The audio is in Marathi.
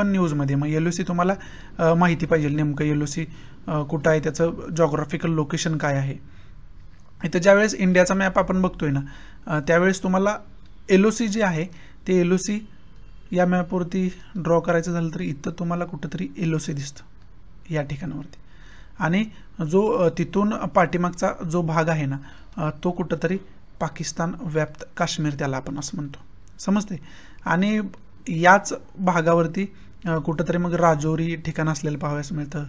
पण न्यूजमध्ये मग एलओसी तुम्हाला माहिती पाहिजे नेमकं एलओसी कुठं आहे, त्याचं जॉग्राफिकल लोकेशन काय आहे. इथं ज्यावेळेस इंडियाचा मॅप आपण बघतोय ना त्यावेळेस तुम्हाला एलओसी जे आहे ते एलओसी या मॅपवरती ड्रॉ करायचं झालं तर इथं तुम्हाला कुठंतरी एलओसी दिसतं या ठिकाणावरती, आणि जो तिथून पाठीमागचा जो भाग आहे ना तो कुठंतरी पाकिस्तान व्याप्त काश्मीर त्याला आपण असं म्हणतो, समजते. आणि याच भागावरती कुठंतरी मग राजौरी ठिकाण असलेलं पाहावयास मिळतं.